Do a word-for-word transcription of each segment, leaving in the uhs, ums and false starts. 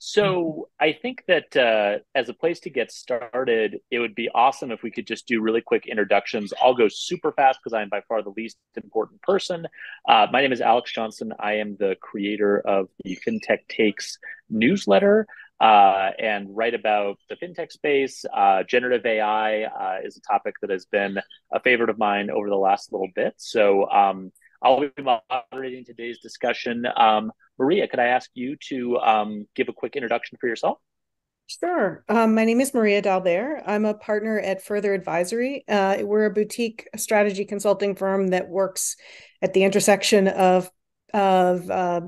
So I think that uh, as a place to get started, it would be awesome if we could just do really quick introductions. I'll go super fast because I'm by far the least important person. Uh, my name is Alex Johnson. I am the creator of the Fintech Takes newsletter uh, and write about the fintech space. Uh, generative A I uh, is a topic that has been a favorite of mine over the last little bit. So um, I'll be moderating today's discussion. Um, Maria, could I ask you to um, give a quick introduction for yourself? Sure. Um, my name is Maria D'Albert. I'm a partner at Further Advisory. Uh, we're a boutique strategy consulting firm that works at the intersection of of uh,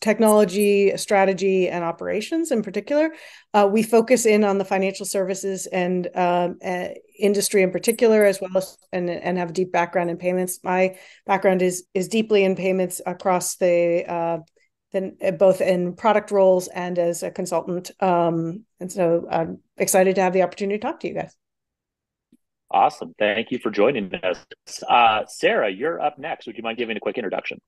technology, strategy, and operations in particular. Uh, we focus in on the financial services and uh, uh, industry in particular, as well as and, and have a deep background in payments. My background is is deeply in payments across the uh, Then both in product roles and as a consultant. Um, and so I'm excited to have the opportunity to talk to you guys. Awesome. Thank you for joining us. Uh, Sarah, you're up next. Would you mind giving a quick introduction?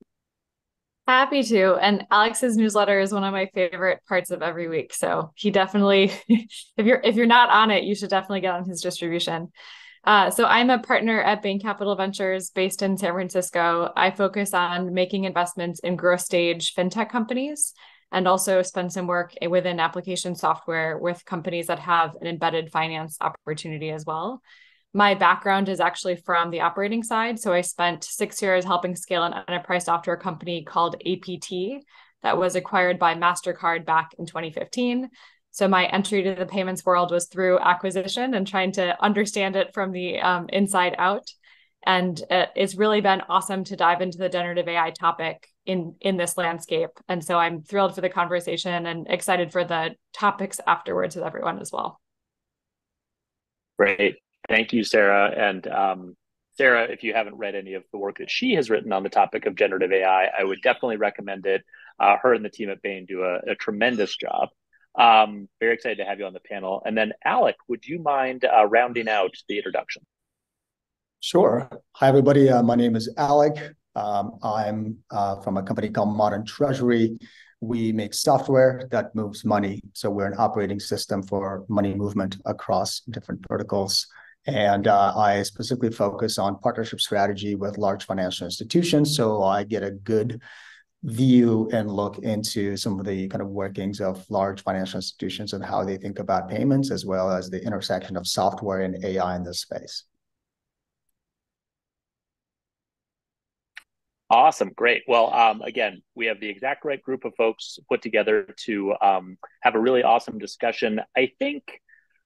Happy to. And Alex's newsletter is one of my favorite parts of every week. So he definitely, if you're if you're not on it, you should definitely get on his distribution. Uh, so I'm a partner at Bain Capital Ventures based in San Francisco. I focus on making investments in growth stage fintech companies and also spend some work within application software with companies that have an embedded finance opportunity as well. My background is actually from the operating side. So I spent six years helping scale an enterprise software company called A P T that was acquired by MasterCard back in twenty fifteen. So my entry to the payments world was through acquisition and trying to understand it from the um, inside out. And uh, it's really been awesome to dive into the generative A I topic in, in this landscape. And so I'm thrilled for the conversation and excited for the topics afterwards with everyone as well. Great. Thank you, Sarah. And um, Sarah, if you haven't read any of the work that she has written on the topic of generative A I, I would definitely recommend it. Uh, her and the team at Bain do a, a tremendous job. Um, very excited to have you on the panel. And then Alec, would you mind uh, rounding out the introduction? Sure. Hi, everybody. Uh, my name is Alec. Um, I'm uh, from a company called Modern Treasury. We make software that moves money. So we're an operating system for money movement across different verticals. And uh, I specifically focus on partnership strategy with large financial institutions. So I get a good view and look into some of the kind of workings of large financial institutions and how they think about payments, as well as the intersection of software and A I in this space. Awesome. Great. Well, um, again, we have the exact right group of folks put together to um, have a really awesome discussion. I think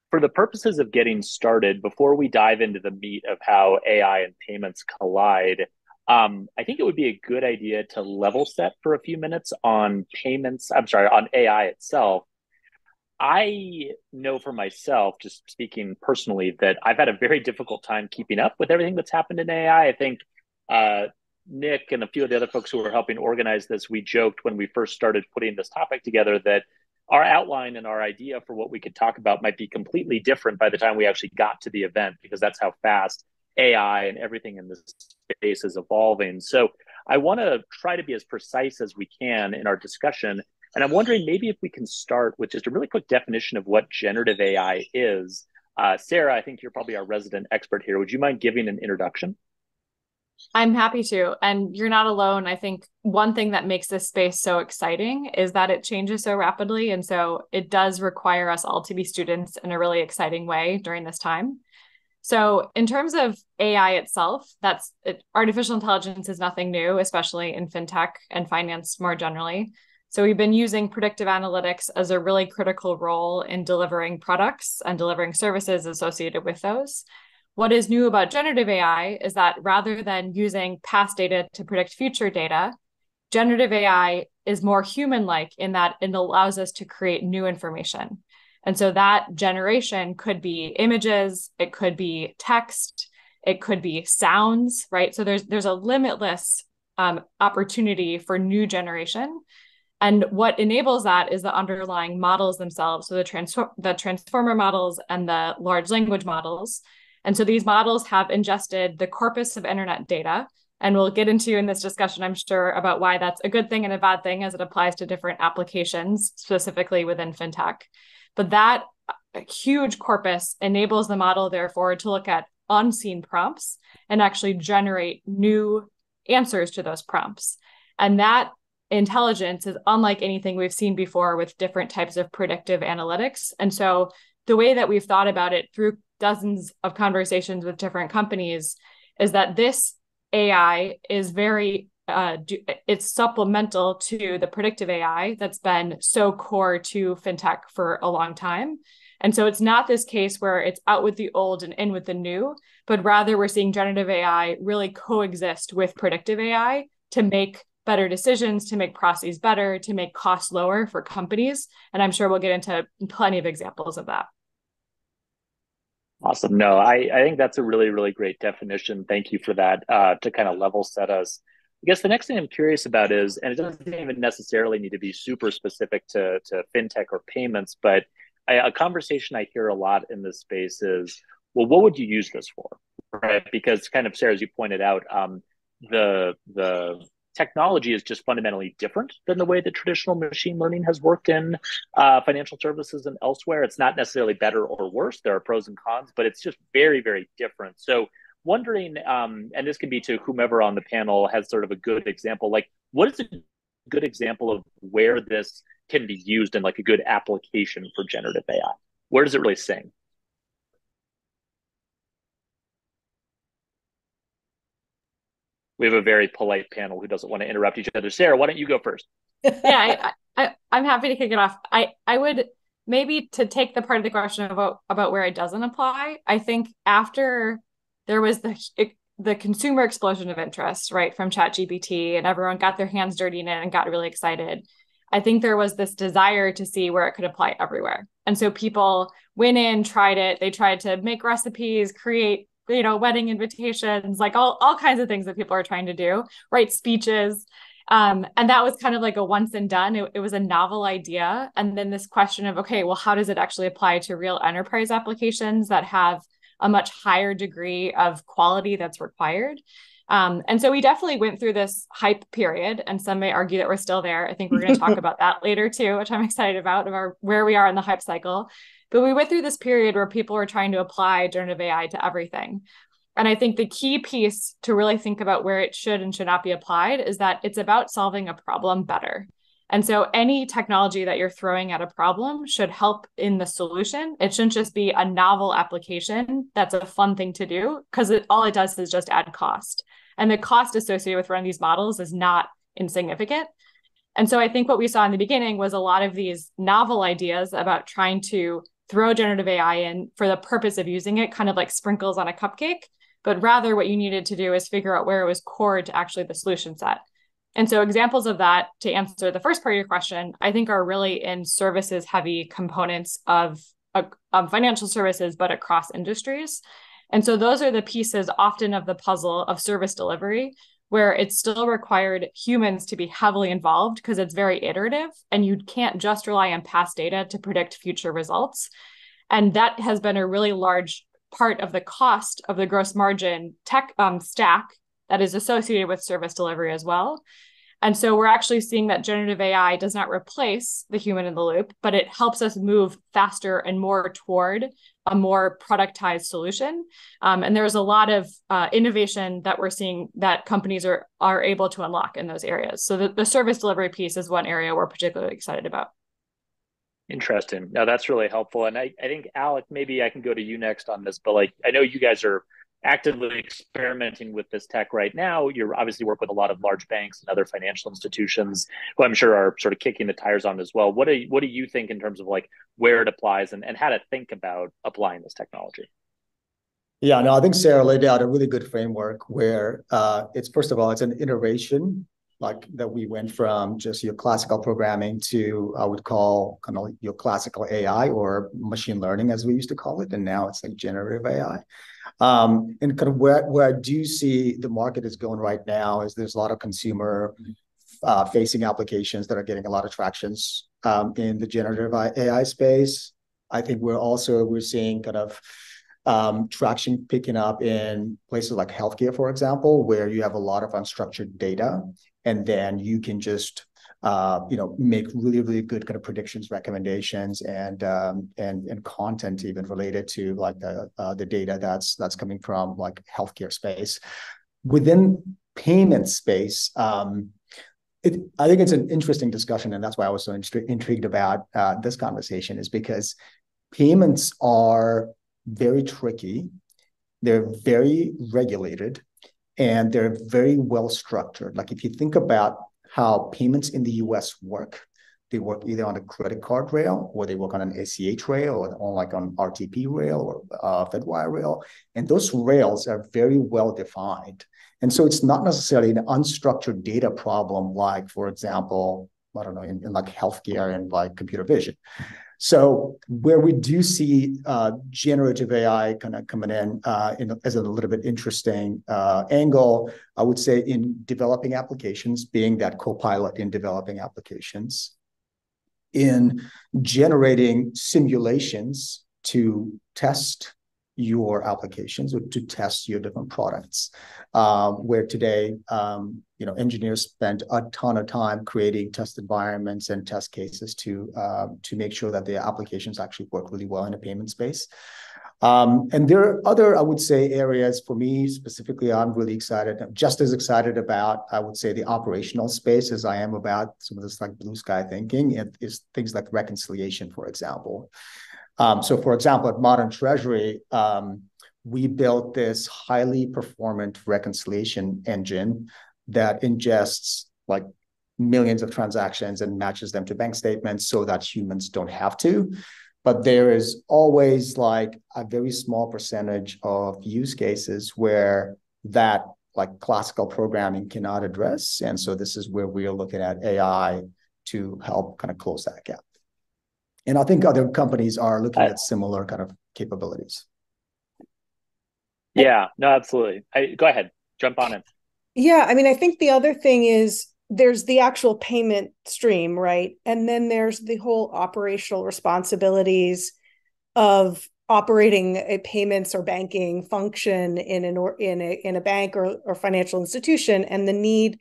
for the purposes of getting started, before we dive into the meat of how A I and payments collide, Um, I think it would be a good idea to level set for a few minutes on payments, I'm sorry, on A I itself. I know for myself, just speaking personally, that I've had a very difficult time keeping up with everything that's happened in A I. I think uh, Nick and a few of the other folks who were helping organize this, we joked when we first started putting this topic together that our outline and our idea for what we could talk about might be completely different by the time we actually got to the event, because that's how fast A I and everything in this space is evolving. So I want to try to be as precise as we can in our discussion. And I'm wondering maybe if we can start with just a really quick definition of what generative A I is. Uh, Sarah, I think you're probably our resident expert here. Would you mind giving an introduction? I'm happy to. And you're not alone. I think one thing that makes this space so exciting is that it changes so rapidly. And so it does require us all to be students in a really exciting way during this time. So in terms of A I itself, that's it, artificial intelligence is nothing new, especially in fintech and finance more generally. So we've been using predictive analytics as a really critical role in delivering products and delivering services associated with those. What is new about generative A I is that rather than using past data to predict future data, generative A I is more human-like in that it allows us to create new information. And so that generation could be images, it could be text, it could be sounds, right? So there's there's a limitless um, opportunity for new generation. And what enables that is the underlying models themselves, so the, trans- the transformer models and the large language models. And so these models have ingested the corpus of internet data, And we'll get into in this discussion, I'm sure, about why that's a good thing and a bad thing as it applies to different applications, specifically within fintech. But that huge corpus enables the model, therefore, to look at unseen prompts and actually generate new answers to those prompts. And that intelligence is unlike anything we've seen before with different types of predictive analytics. And so the way that we've thought about it through dozens of conversations with different companies is that this A I is very, uh, it's supplemental to the predictive A I that's been so core to fintech for a long time. And so it's not this case where it's out with the old and in with the new, but rather we're seeing generative A I really coexist with predictive A I to make better decisions, to make processes better, to make costs lower for companies. And I'm sure we'll get into plenty of examples of that. Awesome. No, I, I think that's a really, really great definition. Thank you for that, uh, to kind of level set us. I guess the next thing I'm curious about is, and it doesn't even necessarily need to be super specific to, to fintech or payments, but I, a conversation I hear a lot in this space is, well, what would you use this for, right? Because kind of, Sarah, as you pointed out, um, the the technology is just fundamentally different than the way that traditional machine learning has worked in uh, financial services and elsewhere. It's not necessarily better or worse. There are pros and cons, but it's just very, very different. So wondering, um, and this could be to whomever on the panel has sort of a good example, like what is a good example of where this can be used in like a good application for generative A I? Where does it really sing? We have a very polite panel who doesn't want to interrupt each other. Sarah, why don't you go first? Yeah, I, I, I'm happy to kick it off. I, I would maybe to take the part of the question about, about where it doesn't apply. I think after there was the the consumer explosion of interest, right, from ChatGPT, and everyone got their hands dirty in it and got really excited, I think there was this desire to see where it could apply everywhere. And so people went in, tried it. They tried to make recipes, create you know, wedding invitations, like all, all kinds of things that people are trying to do, write speeches. Um, and that was kind of like a once and done. It, it was a novel idea. And then this question of, okay, well, how does it actually apply to real enterprise applications that have a much higher degree of quality that's required? Um, and so we definitely went through this hype period, and some may argue that we're still there. I think we're going to talk about that later too, which I'm excited about, about where we are in the hype cycle. But we went through this period where people were trying to apply generative A I to everything. And I think the key piece to really think about where it should and should not be applied is that it's about solving a problem better. And so any technology that you're throwing at a problem should help in the solution. It shouldn't just be a novel application that's a fun thing to do, because all it does is just add cost. And the cost associated with running these models is not insignificant. And so I think what we saw in the beginning was a lot of these novel ideas about trying to throw generative A I in for the purpose of using it, kind of like sprinkles on a cupcake, but rather what you needed to do is figure out where it was core to actually the solution set. And so examples of that, to answer the first part of your question, I think are really in services heavy components of, of financial services, but across industries. And so those are the pieces often of the puzzle of service delivery, where it still required humans to be heavily involved because it's very iterative and you can't just rely on past data to predict future results. And that has been a really large part of the cost of the gross margin tech um, stack that is associated with service delivery as well. And so we're actually seeing that generative A I does not replace the human in the loop, but it helps us move faster and more toward a more productized solution. Um, and there's a lot of uh, innovation that we're seeing that companies are, are able to unlock in those areas. So the, the service delivery piece is one area we're particularly excited about. Interesting. Now that's really helpful. And I, I think, Alec, maybe I can go to you next on this, but like I know you guys are actively experimenting with this tech right now. You're obviously work with a lot of large banks and other financial institutions who I'm sure are sort of kicking the tires on as well. What do you, what do you think in terms of like where it applies and, and how to think about applying this technology? Yeah, no, I think Sarah laid out a really good framework where uh, it's, first of all, it's an iteration, like that we went from just your classical programming to I would call kind of like your classical A I or machine learning as we used to call it. And now it's like generative A I. Um, and kind of where, where I do see the market is going right now is there's a lot of consumer uh, facing applications that are getting a lot of tractions um, in the generative A I space. I think we're also, we're seeing kind of um, traction picking up in places like healthcare, for example, where you have a lot of unstructured data, and then you can just uh, you know, make really, really good kind of predictions, recommendations, and um, and and content even related to like the uh, the data that's that's coming from like healthcare space. Within payment space, um, it, I think it's an interesting discussion, and that's why I was so intri- intrigued about uh, this conversation, is because payments are very tricky, they're very regulated, and they're very well structured. Like if you think about how payments in the U S work, they work either on a credit card rail, or they work on an A C H rail, or on like on R T P rail, or uh, FedWire rail, and those rails are very well defined. And so it's not necessarily an unstructured data problem, like, for example, I don't know, in, in like healthcare and like computer vision. So where we do see uh, generative A I kind of coming in, uh, in as a little bit interesting uh, angle, I would say in developing applications, being that co-pilot in developing applications, in generating simulations to test your applications or to test your different products, uh, where today, um, you know, engineers spend a ton of time creating test environments and test cases to uh, to make sure that their applications actually work really well in a payment space. Um, and there are other, I would say, areas for me specifically, I'm really excited, I'm just as excited about, I would say, the operational space as I am about some of this like blue sky thinking, and is things like reconciliation, for example. Um, so, for example, at Modern Treasury, um, we built this highly performant reconciliation engine that ingests like millions of transactions and matches them to bank statements so that humans don't have to. But there is always like a very small percentage of use cases where that like classical programming cannot address. And so this is where we are looking at A I to help kind of close that gap. And I think other companies are looking I, at similar kind of capabilities. Yeah, no, absolutely. I, go ahead, jump on it. Yeah, I mean, I think the other thing is there's the actual payment stream, right? And then there's the whole operational responsibilities of operating a payments or banking function in an or in a in a bank or, or financial institution, and the need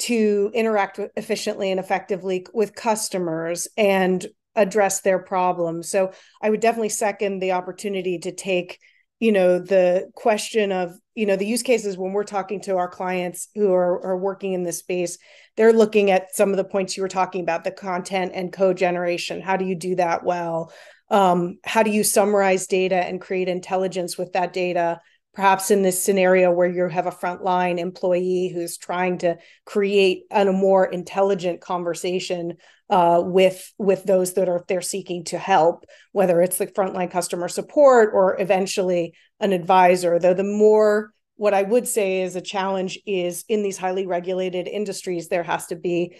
to interact with, efficiently and effectively with customers and address their problems. So I would definitely second the opportunity to take, you know, the question of, you know, the use cases when we're talking to our clients who are, are working in this space, they're looking at some of the points you were talking about, the content and code generation. How do you do that well? Um, how do you summarize data and create intelligence with that data? Perhaps in this scenario where you have a frontline employee who's trying to create a more intelligent conversation uh, with, with those that are they're seeking to help, whether it's the frontline customer support or eventually an advisor. Though the more, what I would say is a challenge is in these highly regulated industries, there has to be,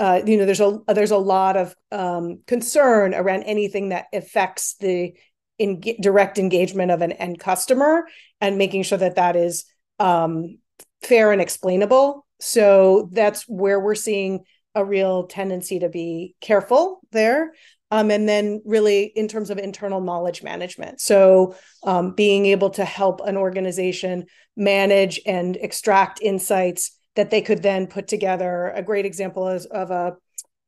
uh, you know, there's a, there's a lot of um, concern around anything that affects the in direct engagement of an end customer and making sure that that is um, fair and explainable. So that's where we're seeing a real tendency to be careful there. Um, and then really in terms of internal knowledge management. So um, being able to help an organization manage and extract insights that they could then put together. A great example is of a,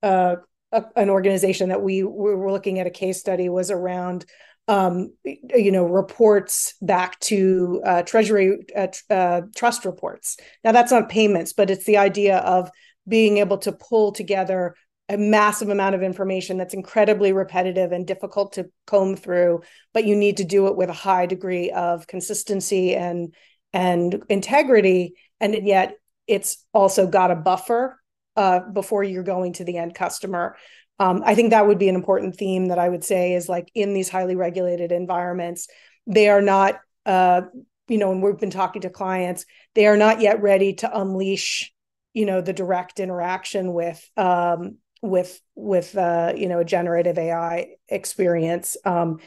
uh, a an organization that we, we were looking at a case study was around Um, you know, reports back to uh, Treasury uh, tr- uh, trust reports. Now, that's not payments, but it's the idea of being able to pull together a massive amount of information that's incredibly repetitive and difficult to comb through, but you need to do it with a high degree of consistency and and integrity, and yet it's also got a buffer uh, before you're going to the end customer. Um, I think that would be an important theme that I would say is like in these highly regulated environments, they are not, uh, you know, and we've been talking to clients, they are not yet ready to unleash, you know, the direct interaction with, um, with, with, uh, you know, a generative A I experience um,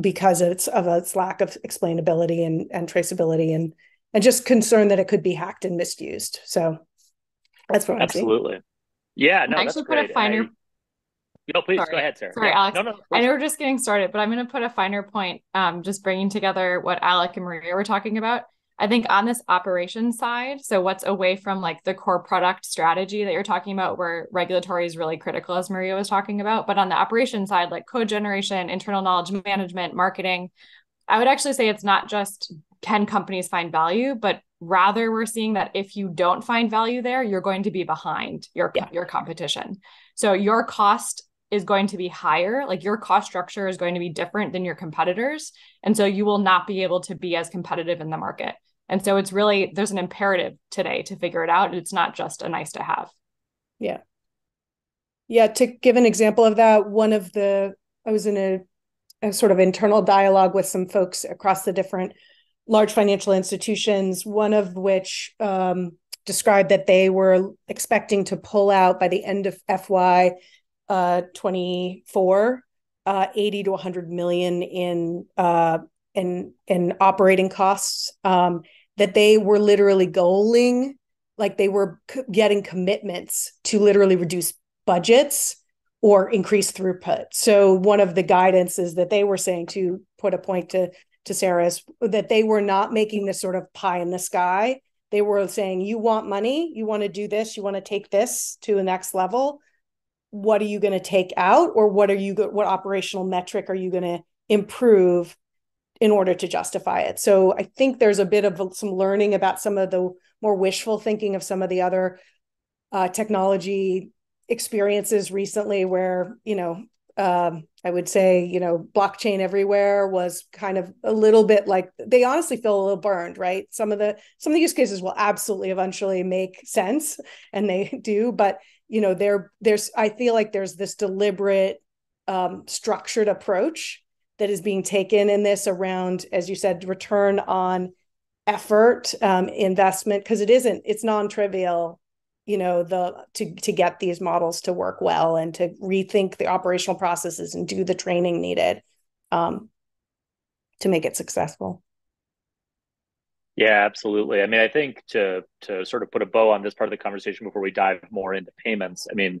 because it's of its lack of explainability and, and traceability and, and just concern that it could be hacked and misused. So that's what I'm absolutely. Seeing. Yeah, no, I actually that's put great. a finer. No, please Sorry. go ahead, Sarah. Sorry, yeah. Alex. No, no, I know we're just getting started, but I'm going to put a finer point, um, just bringing together what Alec and Maria were talking about. I think on this operation side, so what's away from like the core product strategy that you're talking about, where regulatory is really critical, as Maria was talking about, but on the operation side, like code generation, internal knowledge management, marketing, I would actually say it's not just can companies find value, but rather we're seeing that if you don't find value there, you're going to be behind your, yeah. your competition. So your cost is going to be higher, like your cost structure is going to be different than your competitors. And so you will not be able to be as competitive in the market. And so it's really, there's an imperative today to figure it out. It's not just a nice to have. Yeah. Yeah. To give an example of that, one of the, I was in a, a sort of internal dialogue with some folks across the different large financial institutions, one of which um, described that they were expecting to pull out by the end of F Y uh, twenty-four, uh, eighty to one hundred million in uh, in in operating costs, um, that they were literally goaling, like they were c- getting commitments to literally reduce budgets or increase throughput. So one of the guidances that they were saying, to put a point to to Sarah's, that they were not making this sort of pie in the sky. They were saying, you want money, you want to do this, you want to take this to the next level. What are you going to take out, or what are you, what operational metric are you going to improve in order to justify it? So I think there's a bit of some learning about some of the more wishful thinking of some of the other uh, technology experiences recently, where, you know, um, I would say, you know, blockchain everywhere was kind of a little bit like, they honestly feel a little burned, right? Some of the, some of the use cases will absolutely eventually make sense, and they do, but you know, there, there's, I feel like there's this deliberate, um, structured approach that is being taken in this around, as you said, return on effort, um, investment, because it isn't, it's non-trivial, you know, the, to, to get these models to work well and to rethink the operational processes and do the training needed, um, to make it successful. Yeah, absolutely. I mean, I think to to sort of put a bow on this part of the conversation before we dive more into payments, I mean,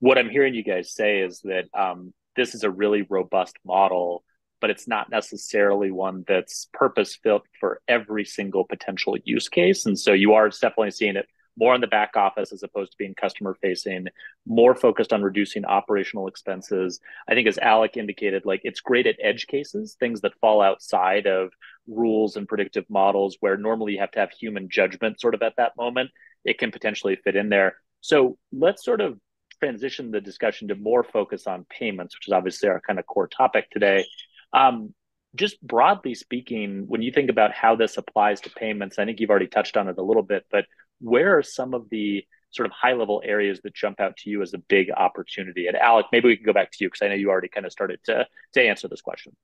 what I'm hearing you guys say is that um, this is a really robust model, but it's not necessarily one that's purpose-built for every single potential use case. And so you are definitely seeing it more in the back office as opposed to being customer-facing, more focused on reducing operational expenses. I think, as Alec indicated, like it's great at edge cases, things that fall outside of rules and predictive models where normally you have to have human judgment sort of at that moment. It can potentially fit in there. So let's sort of transition the discussion to more focus on payments, which is obviously our kind of core topic today. Um, just broadly speaking, when you think about how this applies to payments, I think you've already touched on it a little bit, but where are some of the sort of high-level areas that jump out to you as a big opportunity? And Alec, maybe we can go back to you, because I know you already kind of started to, to answer this question.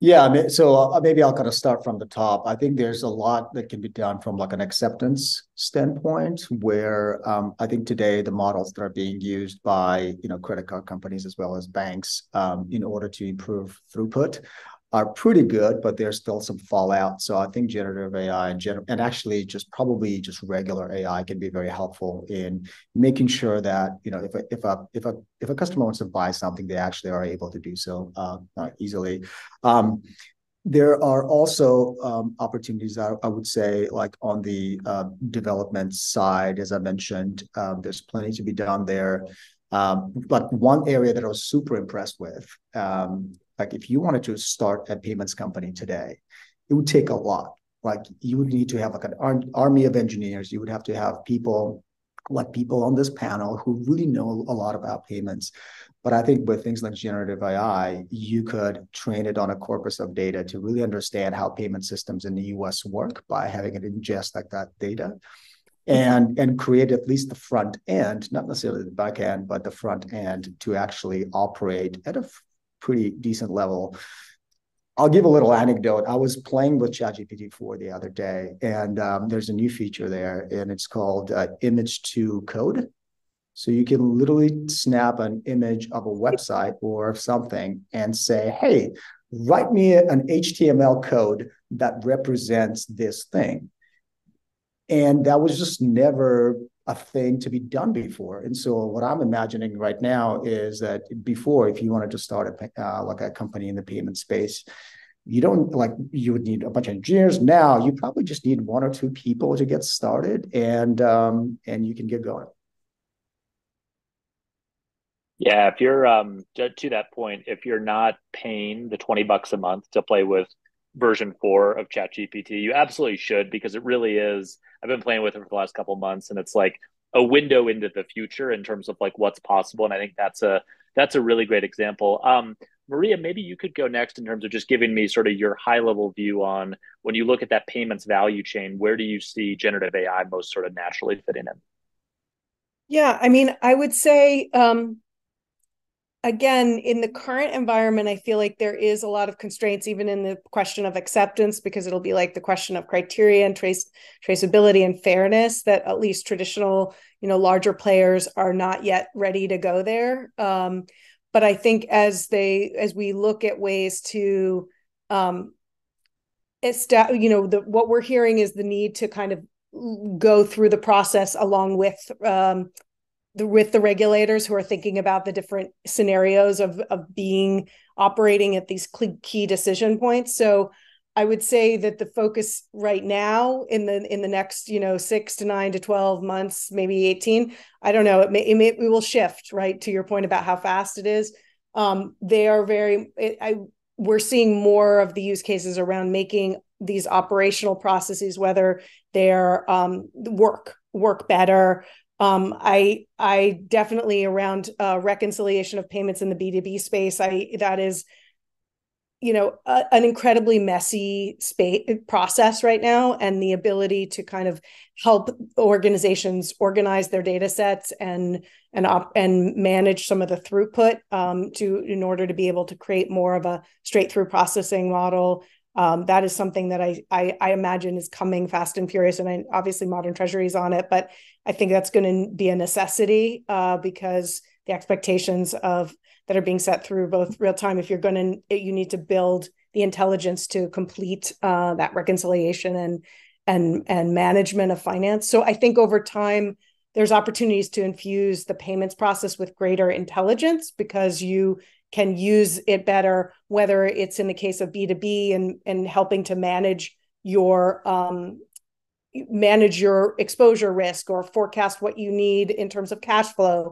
Yeah, so maybe I'll kind of start from the top. I think there's a lot that can be done from like an acceptance standpoint, where um, I think today the models that are being used by, you know, credit card companies as well as banks um, in order to improve throughput are pretty good, but there's still some fallout. So I think generative A I and, gener- and actually just probably just regular A I can be very helpful in making sure that, you know, if a, if a, if a, if a customer wants to buy something, they actually are able to do so uh, easily. Um, There are also um, opportunities, I, I would say, like on the uh, development side, as I mentioned, uh, there's plenty to be done there. Um, but one area that I was super impressed with, um, like if you wanted to start a payments company today, it would take a lot. Like you would need to have like an ar- army of engineers. You would have to have people like people on this panel who really know a lot about payments. But I think with things like generative A I, you could train it on a corpus of data to really understand how payment systems in the U S work by having it ingest like that data and, and create at least the front end, not necessarily the back end, but the front end to actually operate at a pretty decent level. I'll give a little anecdote. I was playing with ChatGPT four the other day, and um, there's a new feature there, and it's called uh, image to code. So you can literally snap an image of a website or something and say, hey, write me an H T M L code that represents this thing. And that was just never a thing to be done before. And so what I'm imagining right now is that before, if you wanted to start a uh, like a company in the payment space, you don't like you would need a bunch of engineers. Now you probably just need one or two people to get started, and um, and you can get going. Yeah, if you're um, to that point, if you're not paying the twenty bucks a month to play with version four of ChatGPT, you absolutely should, because it really is. I've been playing with it for the last couple of months, and it's like a window into the future in terms of like what's possible. And I think that's a that's a really great example. Um, Maria, maybe you could go next in terms of just giving me sort of your high level view on when you look at that payments value chain, where do you see generative A I most sort of naturally fitting in? Yeah, I mean, I would say, um, again, in the current environment, I feel like there is a lot of constraints, even in the question of acceptance, because it'll be like the question of criteria and trace, traceability and fairness that at least traditional, you know, larger players are not yet ready to go there. Um, But I think as they as we look at ways to, um, establish, you know, the, what we're hearing is the need to kind of go through the process along with um, the with the regulators who are thinking about the different scenarios of of being operating at these key decision points. So I would say that the focus right now in the in the next, you know, six to nine to twelve months, maybe eighteen, I don't know, it may, it may we will shift, right, to your point about how fast it is. Um, they are very, it, I we're seeing more of the use cases around making these operational processes, whether they're um, work work better. Um, I I definitely around uh, reconciliation of payments in the B two B space. I that is. you know, a, an incredibly messy space process right now, and the ability to kind of help organizations organize their data sets and and op, and manage some of the throughput um, to in order to be able to create more of a straight through processing model. Um, that is something that I, I I imagine is coming fast and furious, and I, obviously Modern Treasury is on it, but I think that's going to be a necessity uh, because the expectations of that are being set through both real time. If you're going to, you need to build the intelligence to complete uh, that reconciliation and and and management of finance. So I think over time there's opportunities to infuse the payments process with greater intelligence because you can use it better. Whether it's in the case of B two B and and helping to manage your um, manage your exposure risk or forecast what you need in terms of cash flow.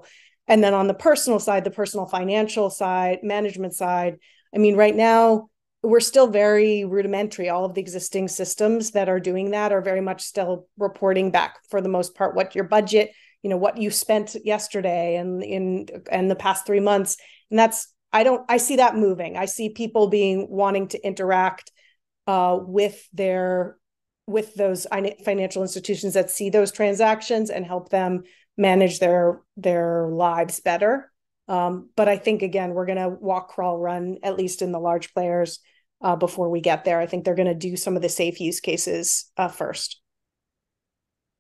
And then on the personal side, the personal financial side, management side, I mean, right now, we're still very rudimentary. All of the existing systems that are doing that are very much still reporting back for the most part, what your budget, you know, what you spent yesterday and in and the past three months. And that's, I don't, I see that moving. I see people being wanting to interact uh, with their, with those financial institutions that see those transactions and help them manage their their lives better. Um, but I think, again, we're going to walk, crawl, run, at least in the large players, uh, before we get there. I think they're going to do some of the safe use cases uh, first.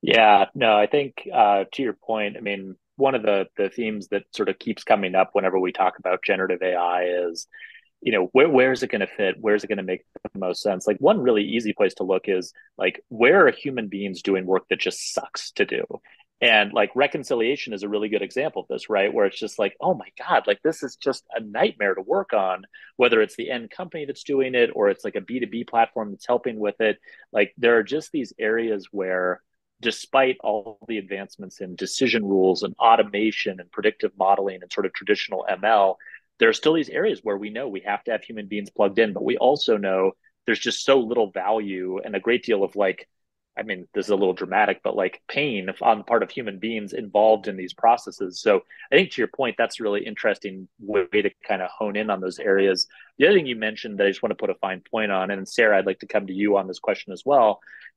Yeah, no, I think uh, to your point, I mean, one of the, the themes that sort of keeps coming up whenever we talk about generative A I is, you know, where where is it going to fit? Where is it going to make the most sense? Like one really easy place to look is like, where are human beings doing work that just sucks to do? And like reconciliation is a really good example of this, right? Where it's just like, oh my God, like this is just a nightmare to work on, whether it's the end company that's doing it or it's like a B two B platform that's helping with it. Like there are just these areas where despite all the advancements in decision rules and automation and predictive modeling and sort of traditional M L, there are still these areas where we know we have to have human beings plugged in, but we also know there's just so little value and a great deal of like, I mean, this is a little dramatic, but like pain on the part of human beings involved in these processes. So I think to your point, that's a really interesting way to kind of hone in on those areas. The other thing you mentioned that I just want to put a fine point on, and Sarah, I'd like to come to you on this question as well,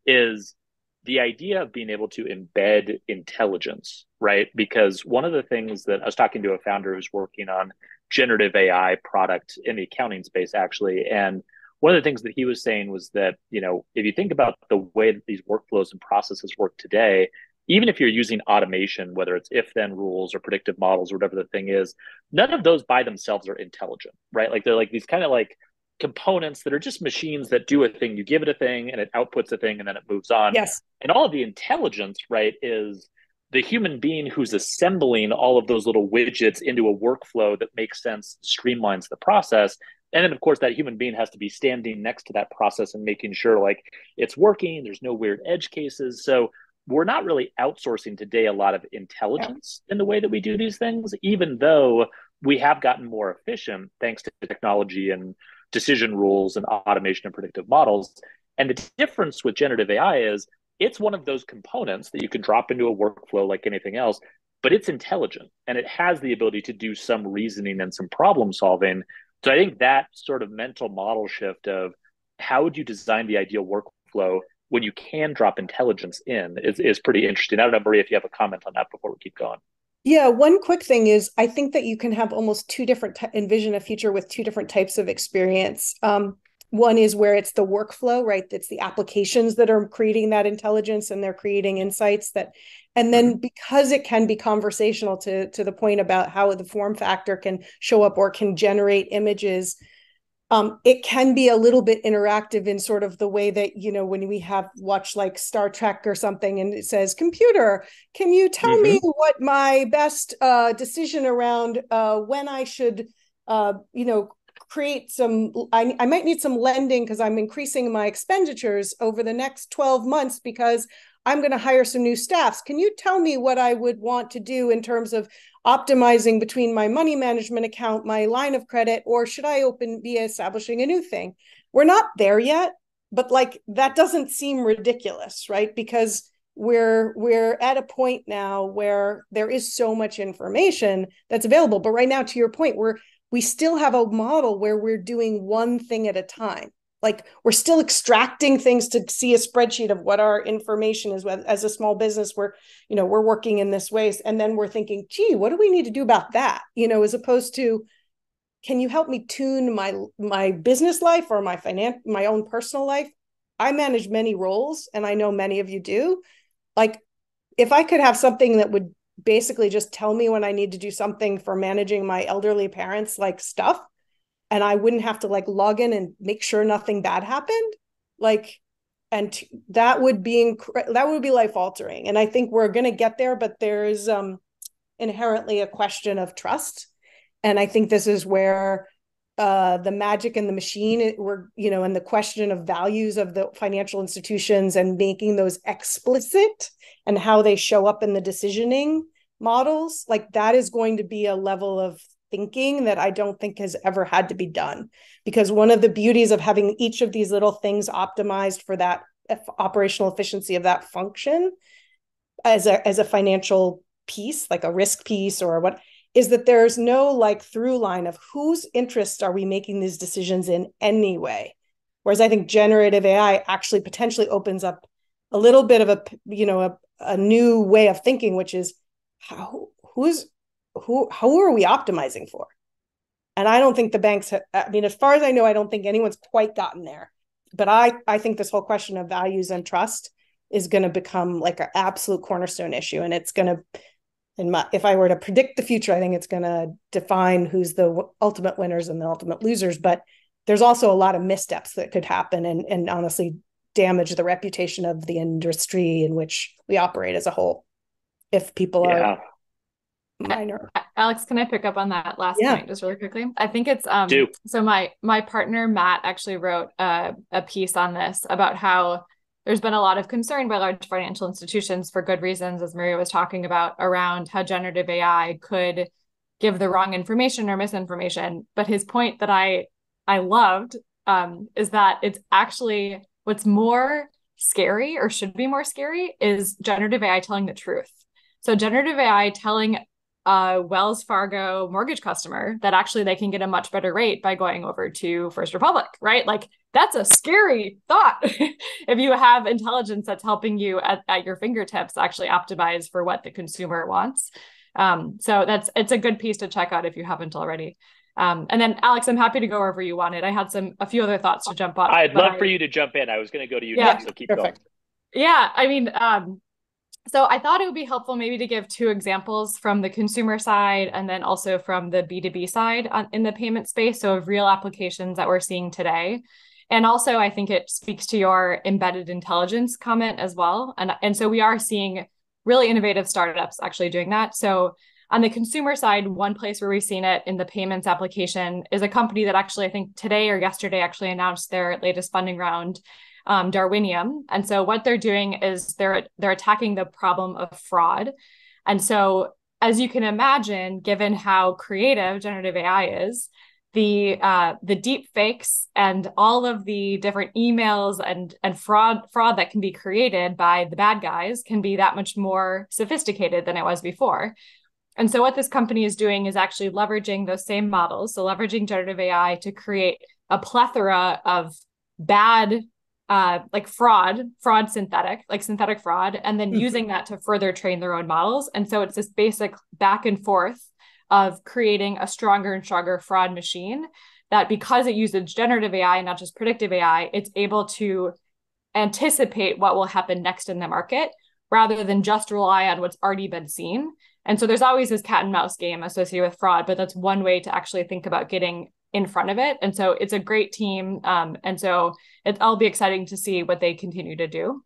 is the idea of being able to embed intelligence, right? Because one of the things that I was talking to a founder who's working on generative A I product in the accounting space, actually, and one of the things that he was saying was that, you know, if you think about the way that these workflows and processes work today, even if you're using automation, whether it's if-then rules or predictive models or whatever the thing is, none of those by themselves are intelligent, right? Like they're like these kind of like components that are just machines that do a thing. You give it a thing and it outputs a thing and then it moves on. Yes. And all of the intelligence, right, is the human being who's assembling all of those little widgets into a workflow that makes sense, streamlines the process. And then, of course, that human being has to be standing next to that process and making sure like it's working. There's no weird edge cases. So we're not really outsourcing today a lot of intelligence yeah. in the way that we do these things, even though we have gotten more efficient thanks to technology and decision rules and automation and predictive models. And the difference with generative A I is it's one of those components that you can drop into a workflow like anything else, but it's intelligent and it has the ability to do some reasoning and some problem solving. So I think that sort of mental model shift of how would you design the ideal workflow when you can drop intelligence in is, is pretty interesting. I don't know, Maria, if you have a comment on that before we keep going. Yeah, one quick thing is I think that you can have almost two different, t- envision a future with two different types of experience. Um, one is where it's the workflow, right? It's the applications that are creating that intelligence and they're creating insights that, and then because it can be conversational to, to the point about how the form factor can show up or can generate images, Um, it can be a little bit interactive in sort of the way that, you know, when we have watched like Star Trek or something and it says, computer, can you tell mm-hmm. me what my best uh, decision around uh, when I should, uh, you know, create some, I, I might need some lending because I'm increasing my expenditures over the next twelve months because I'm going to hire some new staffs. Can you tell me what I would want to do in terms of optimizing between my money management account, my line of credit, or should I open be establishing a new thing? We're not there yet, but like that doesn't seem ridiculous, right? Because we're we're at a point now where there is so much information that's available. But right now, to your point, we're we still have a model where we're doing one thing at a time. Like we're still extracting things to see a spreadsheet of what our information is. As a small business, we're, you know, we're working in this way. And then we're thinking, gee, what do we need to do about that? You know, as opposed to, can you help me tune my, my business life or my finance, my own personal life? I manage many roles and I know many of you do. Like if I could have something that would basically just tell me when I need to do something for managing my elderly parents, like stuff, and I wouldn't have to like log in and make sure nothing bad happened. Like, and t- that would be, inc- that would be life altering. And I think we're going to get there, but there's um, inherently a question of trust. And I think this is where uh, the magic and the machine it, we're, you know, and the question of values of the financial institutions and making those explicit and how they show up in the decisioning models, like that is going to be a level of thinking that I don't think has ever had to be done. Because one of the beauties of having each of these little things optimized for that operational efficiency of that function as a as a financial piece, like a risk piece or what, is that there's no like through line of whose interests are we making these decisions in anyway. Whereas I think generative A I actually potentially opens up a little bit of a, you know, a, a new way of thinking, which is how who's Who, who are we optimizing for? And I don't think the banks, ha- I mean, as far as I know, I don't think anyone's quite gotten there. But I, I think this whole question of values and trust is going to become like an absolute cornerstone issue. And it's going to, and if I were to predict the future, I think it's going to define who's the w- ultimate winners and the ultimate losers. But there's also a lot of missteps that could happen and, and honestly damage the reputation of the industry in which we operate as a whole. If people yeah. are... minor. Alex, can I pick up on that last yeah. point just really quickly? I think it's, um, Do. so my, my partner, Matt, actually wrote uh, a piece on this about how there's been a lot of concern by large financial institutions for good reasons, as Maria was talking about, around how generative A I could give the wrong information or misinformation. But his point that I, I loved um, is that it's actually what's more scary or should be more scary is generative A I telling the truth. So generative A I telling a Wells Fargo mortgage customer that actually they can get a much better rate by going over to First Republic, right? Like that's a scary thought. If you have intelligence that's helping you at, at your fingertips actually optimize for what the consumer wants. Um, so that's, it's a good piece to check out if you haven't already. Um, and then Alex, I'm happy to go wherever you wanted. I had some, a few other thoughts to jump on. I'd love I, for you to jump in. I was going to go to you yeah, next, so keep perfect. going. Yeah. I mean, um, So I thought it would be helpful maybe to give two examples from the consumer side and then also from the B two B side on, in the payment space, so of real applications that we're seeing today. And also, I think it speaks to your embedded intelligence comment as well. And, and so we are seeing really innovative startups actually doing that. So on the consumer side, one place where we've seen it in the payments application is a company that actually, I think today or yesterday, actually announced their latest funding round, um, Darwinium. And so what they're doing is they're they're attacking the problem of fraud. And so as you can imagine, given how creative generative A I is, the uh, the deep fakes and all of the different emails and and fraud fraud that can be created by the bad guys can be that much more sophisticated than it was before. And so what this company is doing is actually leveraging those same models, so leveraging generative A I to create a plethora of bad, uh, like fraud, fraud synthetic, like synthetic fraud, and then mm-hmm. using that to further train their own models. And so it's this basic back and forth of creating a stronger and stronger fraud machine that, because it uses generative A I and not just predictive A I, it's able to anticipate what will happen next in the market rather than just rely on what's already been seen. And so there's always this cat and mouse game associated with fraud, but that's one way to actually think about getting in front of it. And so it's a great team. Um, and so it'll be exciting to see what they continue to do.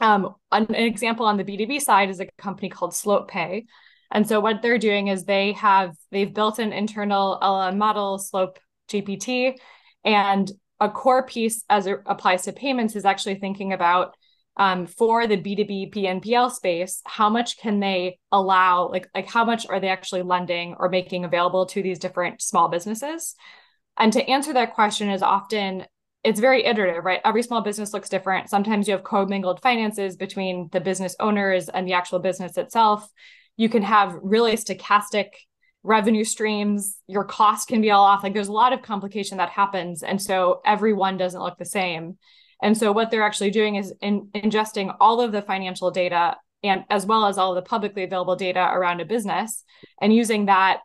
Um, an, an example on the B two B side is a company called Slope Pay. And so what they're doing is they have, they've built an internal L L M model, Slope G P T, and a core piece as it applies to payments is actually thinking about um, for the B two B P N P L space, how much can they allow, like, like how much are they actually lending or making available to these different small businesses? And to answer that question is often, it's very iterative, right? Every small business looks different. Sometimes you have commingled finances between the business owners and the actual business itself. You can have really stochastic revenue streams. Your cost can be all off. Like, there's a lot of complication that happens. And so everyone doesn't look the same. And so what they're actually doing is in, ingesting all of the financial data, and as well as all of the publicly available data around a business, and using that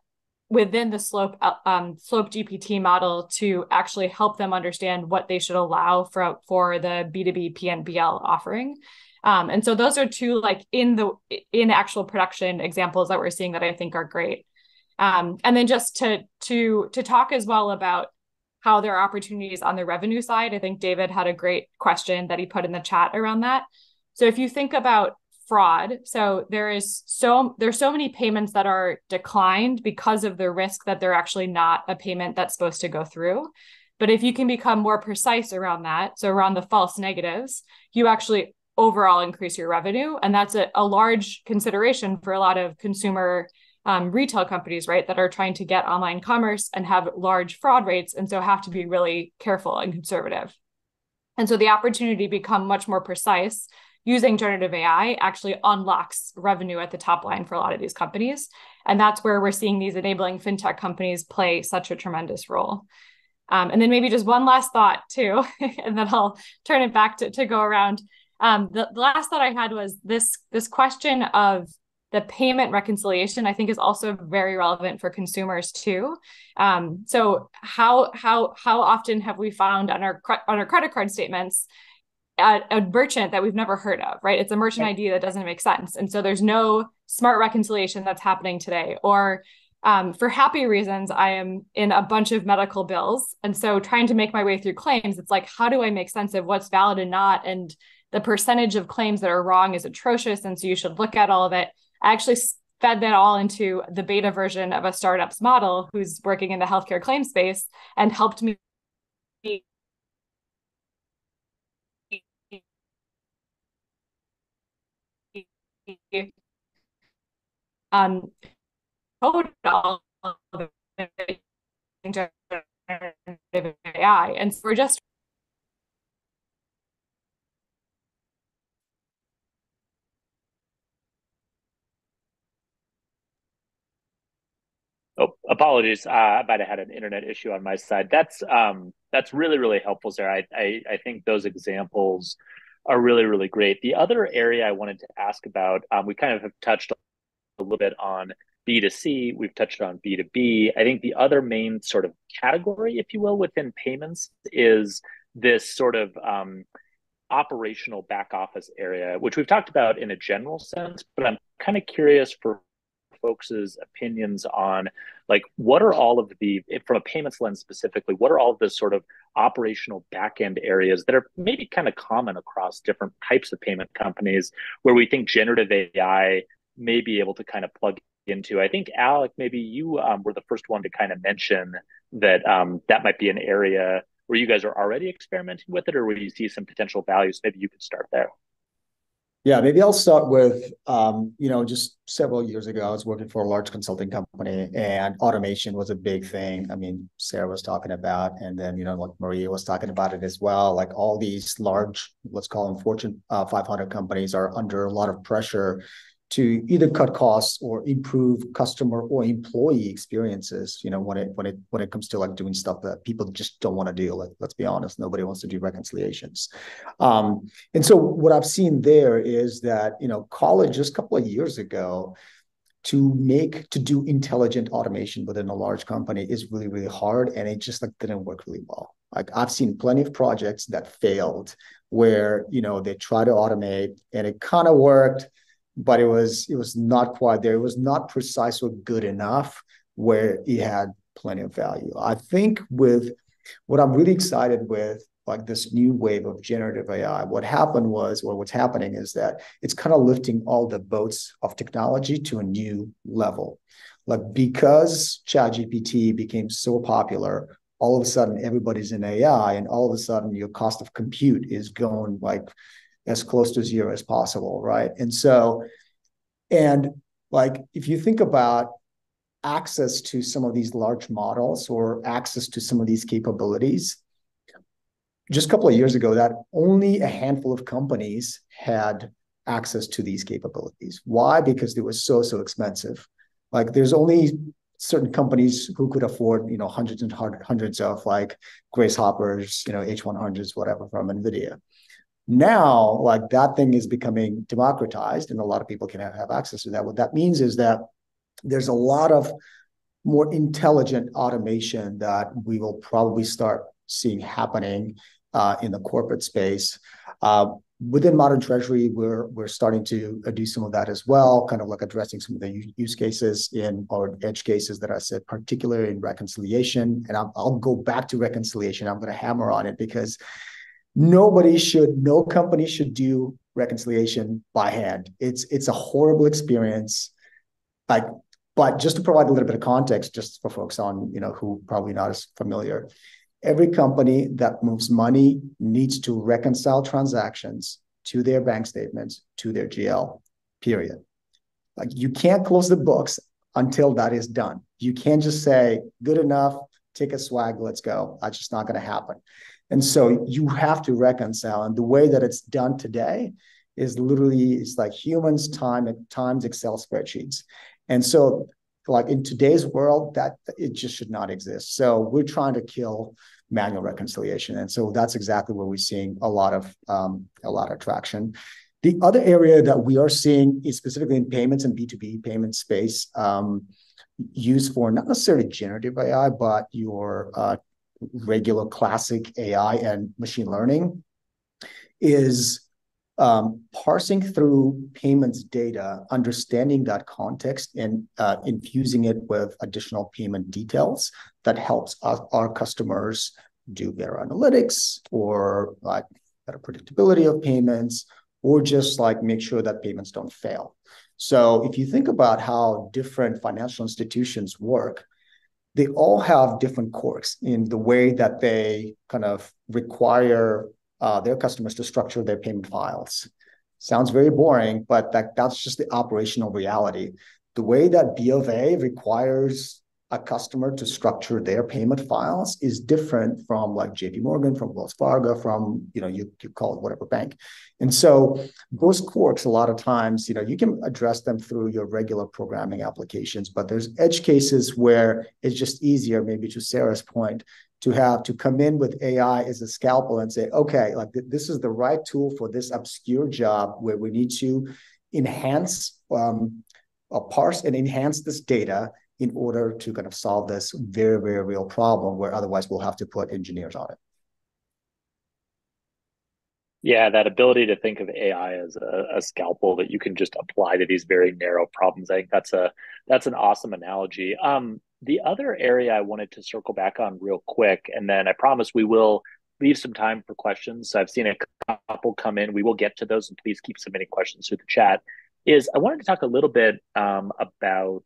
within the Slope, um, Slope G P T model to actually help them understand what they should allow for, for the B two B P N B L offering. Um, and so those are two, like, in the in actual production examples that we're seeing that I think are great. Um, and then just to to to talk as well about how there are opportunities on the revenue side. I think David had a great question that he put in the chat around that. So if you think about fraud, so there is so there's so many payments that are declined because of the risk that they're actually not a payment that's supposed to go through. But if you can become more precise around that, so around the false negatives, you actually overall increase your revenue. And that's a, a large consideration for a lot of consumer um, retail companies, right, that are trying to get online commerce and have large fraud rates, and so have to be really careful and conservative. And so the opportunity to become much more precise using generative A I actually unlocks revenue at the top line for a lot of these companies. And that's where we're seeing these enabling fintech companies play such a tremendous role. Um, and then maybe just one last thought too, and then I'll turn it back to, to go around. Um, the, the last thought I had was this, this question of the payment reconciliation, I think, is also very relevant for consumers too. Um, so how, how, how often have we found on our, on our credit card statements, a, a merchant that we've never heard of, right? It's a merchant I D that doesn't make sense. And so there's no smart reconciliation that's happening today. Or um, for happy reasons, I am in a bunch of medical bills. And so trying to make my way through claims, it's like, how do I make sense of what's valid and not? And the percentage of claims that are wrong is atrocious. And so you should look at all of it. I actually fed that all into the beta version of a startup's model who's working in the healthcare claim space, and helped me um, code all of the generative A I. And so we're just Oh, apologies. Uh, I might have had an internet issue on my side. That's um, that's really, really helpful, Sarah. I, I, I think those examples are really, really great. The other area I wanted to ask about, um, we kind of have touched a little bit on B two C. We've touched on B two B. I think the other main sort of category, if you will, within payments is this sort of um, operational back office area, which we've talked about in a general sense, but I'm kind of curious for folks' opinions on, like, what are all of the, from a payments lens specifically, what are all of the sort of operational back-end areas that are maybe kind of common across different types of payment companies where we think generative A I may be able to kind of plug into? I think, Alec, maybe you um, were the first one to kind of mention that um, that might be an area where you guys are already experimenting with it or where you see some potential values. Maybe you could start there. Yeah, maybe I'll start with, um, you know, just several years ago, I was working for a large consulting company and automation was a big thing. I mean, Sarah was talking about, and then, you know, like Maria was talking about it as well, like all these large, let's call them Fortune uh, five hundred companies are under a lot of pressure to either cut costs or improve customer or employee experiences, you know, when it when it when it comes to like doing stuff that people just don't want to do. Like, let's be honest, nobody wants to do reconciliations. Um, and so what I've seen there is that, you know, college just a couple of years ago, to make to do intelligent automation within a large company is really, really hard. And it just like didn't work really well. Like I've seen plenty of projects that failed where, you know, they try to automate and it kind of worked, but it was it was not quite there. It was not precise or good enough where it had plenty of value. I think with what I'm really excited with, like this new wave of generative A I, what happened was, or what's happening is that it's kind of lifting all the boats of technology to a new level. Like because ChatGPT became so popular, all of a sudden everybody's in A I and all of a sudden your cost of compute is going like as close to zero as possible, right? And so, and like, if you think about access to some of these large models or access to some of these capabilities, just a couple of years ago, that only a handful of companies had access to these capabilities. Why? Because they were so, so expensive. Like there's only certain companies who could afford, you know, hundreds and hundreds of like Grace Hoppers, you know, H one hundreds, whatever from NVIDIA. Now, like that thing is becoming democratized and a lot of people can have, have access to that. What that means is that there's a lot of more intelligent automation that we will probably start seeing happening uh, in the corporate space. Uh, within Modern Treasury, we're we're starting to do some of that as well, kind of like addressing some of the use cases in our edge cases that I said, particularly in reconciliation. And I'll, I'll go back to reconciliation. I'm going to hammer on it because nobody should, no company should do reconciliation by hand. It's it's a horrible experience. Like, but just to provide a little bit of context, just for folks on, you know, who probably not as familiar, every company that moves money needs to reconcile transactions to their bank statements, to their G L, period. Like you can't close the books until that is done. You can't just say, good enough, take a swag, let's go. That's just not going to happen. And so you have to reconcile. And the way that it's done today is literally, it's like humans time at times Excel spreadsheets. And so like in today's world, that it just should not exist. So we're trying to kill manual reconciliation. And so that's exactly where we're seeing a lot of, um, a lot of traction. The other area that we are seeing is specifically in payments and B two B payment space, um, used for not necessarily generative A I, but your uh, regular classic A I and machine learning is um, parsing through payments data, understanding that context and uh, infusing it with additional payment details that helps our, our customers do better analytics or like better predictability of payments or just like make sure that payments don't fail. So if you think about how different financial institutions work, they all have different quirks in the way that they kind of require uh, their customers to structure their payment files. Sounds very boring, but that, that's just the operational reality. The way that B of A requires a customer to structure their payment files is different from like J P Morgan, from Wells Fargo, from, you know, you, you call it whatever bank. And so those quirks, a lot of times, you know, you can address them through your regular programming applications, but there's edge cases where it's just easier, maybe to Sarah's point, to have to come in with A I as a scalpel and say, okay, like th- this is the right tool for this obscure job where we need to enhance, um, uh, parse and enhance this data in order to kind of solve this very, very real problem where otherwise we'll have to put engineers on it. Yeah, that ability to think of A I as a, a scalpel that you can just apply to these very narrow problems. I think that's a that's an awesome analogy. Um, the other area I wanted to circle back on real quick, and then I promise we will leave some time for questions. So I've seen a couple come in. We will get to those, and please keep submitting questions through the chat. Is I wanted to talk a little bit um, about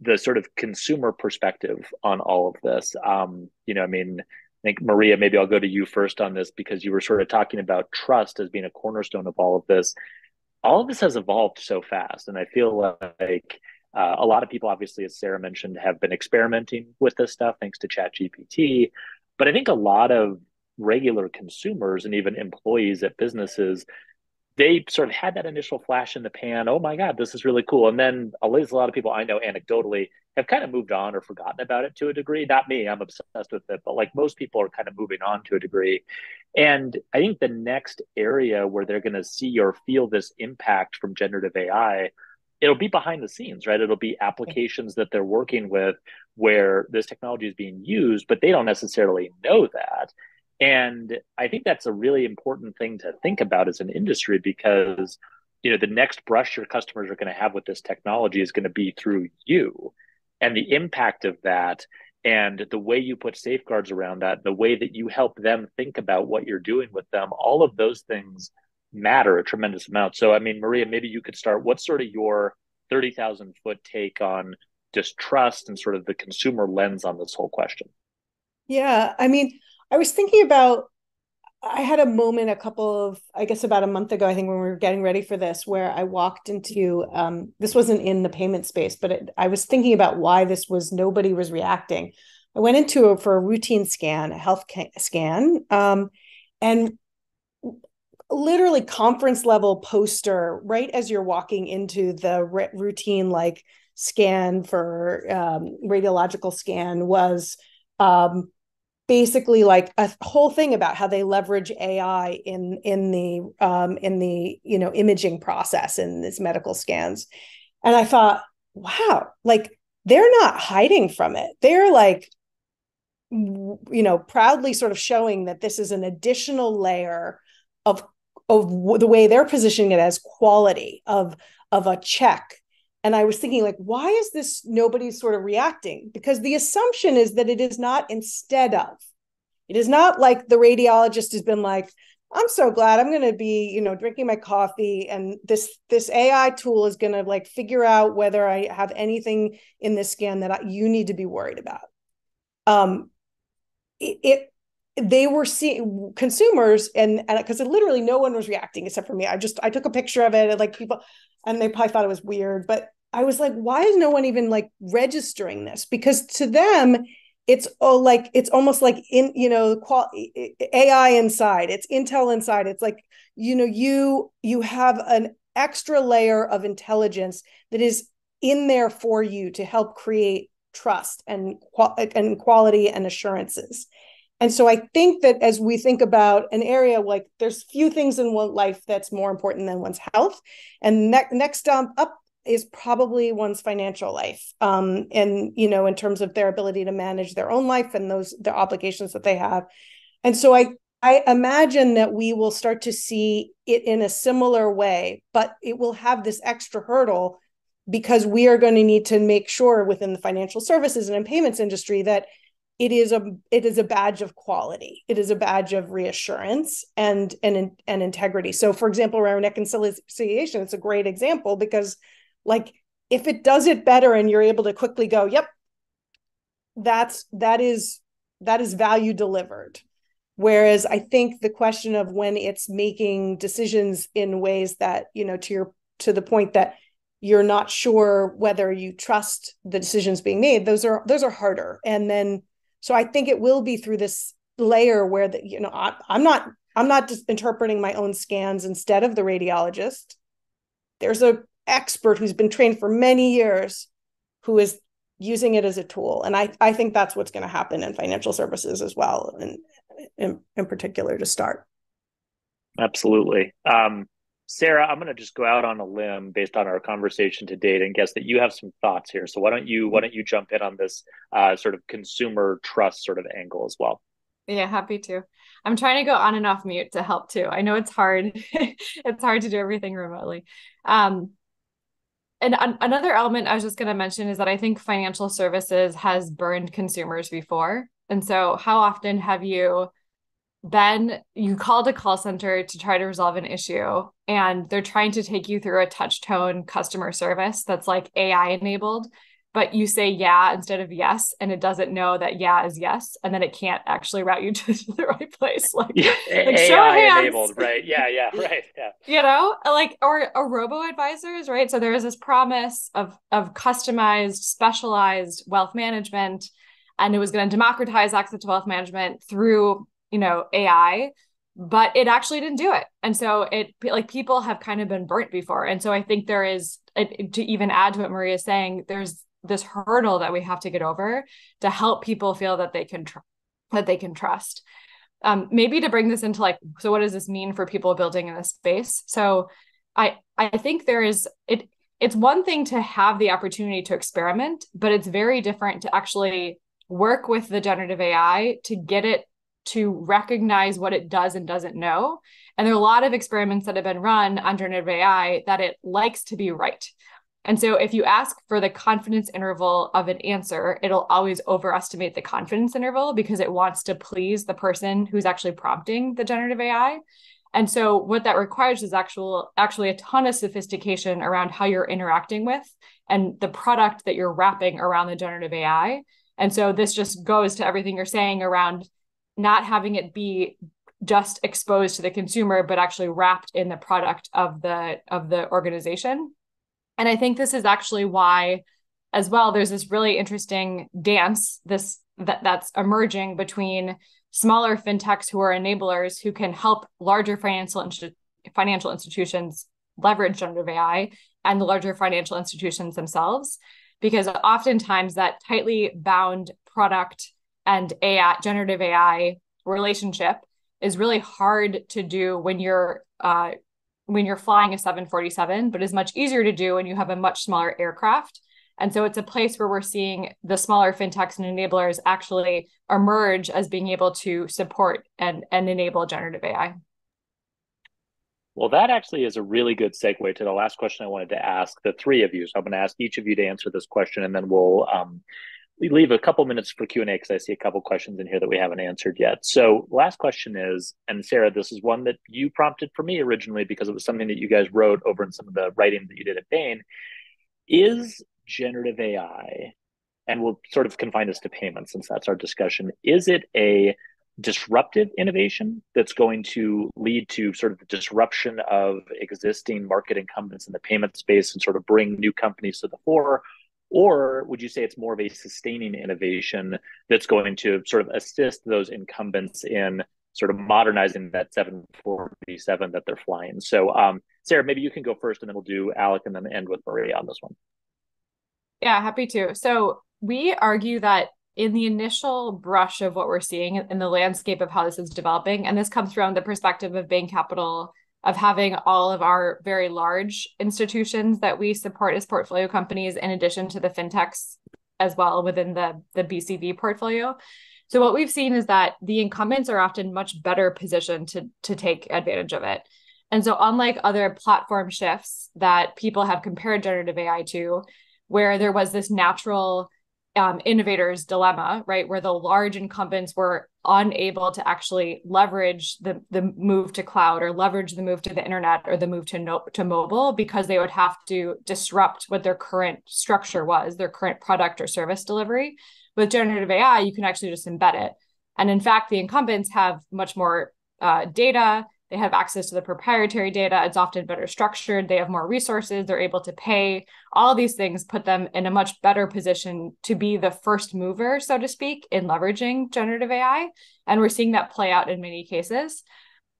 the sort of consumer perspective on all of this. Um, you know, I mean, I think, Maria, maybe I'll go to you first on this, because you were sort of talking about trust as being a cornerstone of all of this. All of this has evolved so fast. And I feel like uh, a lot of people, obviously, as Sarah mentioned, have been experimenting with this stuff thanks to ChatGPT. But I think a lot of regular consumers and even employees at businesses, they sort of had that initial flash in the pan. Oh my God, this is really cool. And then a lot of people I know anecdotally have kind of moved on or forgotten about it to a degree. Not me, I'm obsessed with it, but like most people are kind of moving on to a degree. And I think the next area where they're going to see or feel this impact from generative A I, it'll be behind the scenes, right? It'll be applications that they're working with where this technology is being used, but they don't necessarily know that. And I think that's a really important thing to think about as an industry, because, you know, the next brush your customers are going to have with this technology is going to be through you, and the impact of that, and the way you put safeguards around that, the way that you help them think about what you're doing with them, all of those things matter a tremendous amount. So, I mean, Maria, maybe you could start. What's sort of your thirty thousand foot take on just trust and sort of the consumer lens on this whole question? Yeah, I mean, I was thinking about, I had a moment a couple of, I guess about a month ago, I think when we were getting ready for this, where I walked into, um, this wasn't in the payment space, but it, I was thinking about why this was, nobody was reacting. I went into a, for a routine scan, a health scan, um, and literally conference level poster, right as you're walking into the r- routine, like scan for um, radiological scan was, um, basically like a whole thing about how they leverage A I in in the um, in the you know imaging process in these medical scans. And I thought, wow, like they're not hiding from it. They're like, you know, proudly sort of showing that this is an additional layer of of the way they're positioning it as quality of of a check. And I was thinking, like, why is this nobody's sort of reacting? Because the assumption is that it is not instead of. It is not like the radiologist has been like, I'm so glad I'm going to be, you know, drinking my coffee, and this this A I tool is going to like figure out whether I have anything in this scan that I, you need to be worried about. Um, it, it they were seeing consumers, and because literally no one was reacting except for me. I just I took a picture of it, and like people, and they probably thought it was weird, but I was like, why is no one even like registering this? Because to them, it's oh, like it's almost like in you know qual- A I inside, it's Intel inside. It's like you know you you have an extra layer of intelligence that is in there for you to help create trust and and quality and assurances. And so I think that as we think about an area, like there's few things in one life that's more important than one's health, and ne- next um, up. is probably one's financial life, um, and you know, in terms of their ability to manage their own life and those the obligations that they have, and so I I imagine that we will start to see it in a similar way, but it will have this extra hurdle because we are going to need to make sure within the financial services and in payments industry that it is a it is a badge of quality, it is a badge of reassurance and and and integrity. So, for example, around reconciliation, it's a great example because. Like if it does it better and you're able to quickly go, yep, that's, that is, that is value delivered. Whereas I think the question of when it's making decisions in ways that, you know, to your, to the point that you're not sure whether you trust the decisions being made, those are, those are harder. And then, so I think it will be through this layer where that, you know, I, I'm not, I'm not just interpreting my own scans instead of the radiologist. There's a, expert who's been trained for many years who is using it as a tool. And I, I think that's what's going to happen in financial services as well, and in, in particular to start. Absolutely. Um, Sarah, I'm going to just go out on a limb based on our conversation to date and guess that you have some thoughts here. So why don't you, why don't you jump in on this uh, sort of consumer trust sort of angle as well? Yeah, happy to. I'm trying to go on and off mute to help too. I know it's hard. It's hard to do everything remotely. Um, and an- another element I was just going to mention is that I think financial services has burned consumers before. And so how often have you been, you called a call center to try to resolve an issue and they're trying to take you through a touch tone customer service that's like A I enabled, but you say yeah instead of yes, and it doesn't know that yeah is yes, and then it can't actually route you to the right place. Like, yeah, like A I show hands. Enabled, right? Yeah, yeah, right. Yeah. You know, like, or a robo-advisors, right? So there is this promise of of customized, specialized wealth management, and it was going to democratize access to wealth management through, you know, A I, but it actually didn't do it. And so it, like, people have kind of been burnt before. And so I think there is, to even add to what Maria is saying, there's this hurdle that we have to get over to help people feel that they can tr- that they can trust. Um, maybe to bring this into, like, so what does this mean for people building in this space? So I I think there is, it it's one thing to have the opportunity to experiment, but it's very different to actually work with the generative A I to get it to recognize what it does and doesn't know. And there are a lot of experiments that have been run on generative A I that it likes to be right. And so if you ask for the confidence interval of an answer, it'll always overestimate the confidence interval because it wants to please the person who's actually prompting the generative A I. And so what that requires is actual, actually a ton of sophistication around how you're interacting with and the product that you're wrapping around the generative A I. And so this just goes to everything you're saying around not having it be just exposed to the consumer, but actually wrapped in the product of the of the organization. And I think this is actually why, as well, there's this really interesting dance this that, that's emerging between smaller fintechs who are enablers who can help larger financial instu- financial institutions leverage generative A I and the larger financial institutions themselves, because oftentimes that tightly bound product and A I, generative A I relationship is really hard to do when you're uh, when you're flying a seven forty-seven, but is much easier to do when you have a much smaller aircraft. And so it's a place where we're seeing the smaller fintechs and enablers actually emerge as being able to support and, and enable generative A I. Well, that actually is a really good segue to the last question I wanted to ask the three of you. So I'm going to ask each of you to answer this question, and then we'll um, we leave a couple minutes for Q and A because I see a couple questions in here that we haven't answered yet. So last question is, and Sarah, this is one that you prompted for me originally because it was something that you guys wrote over in some of the writing that you did at Bain. Is generative A I, and we'll sort of confine this to payments since that's our discussion, is it a disruptive innovation that's going to lead to sort of the disruption of existing market incumbents in the payment space and sort of bring new companies to the fore? Or would you say it's more of a sustaining innovation that's going to sort of assist those incumbents in sort of modernizing that seven forty-seven that they're flying? So um, Sarah, maybe you can go first, and then we'll do Alec and then end with Maria on this one. Yeah, happy to. So we argue that in the initial brush of what we're seeing in the landscape of how this is developing, and this comes from the perspective of Bain Capital, of having all of our very large institutions that we support as portfolio companies, in addition to the fintechs as well within the, the B C V portfolio. So what we've seen is that the incumbents are often much better positioned to, to take advantage of it. And so unlike other platform shifts that people have compared generative A I to, where there was this natural um, innovator's dilemma, right, where the large incumbents were unable to actually leverage the, the move to cloud or leverage the move to the internet or the move to no, to mobile, because they would have to disrupt what their current structure was, their current product or service delivery. With generative A I, you can actually just embed it. And in fact, the incumbents have much more uh, data. They have access to the proprietary data. It's often better structured. They have more resources. They're able to pay. All these things put them in a much better position to be the first mover, so to speak, in leveraging generative A I. And we're seeing that play out in many cases.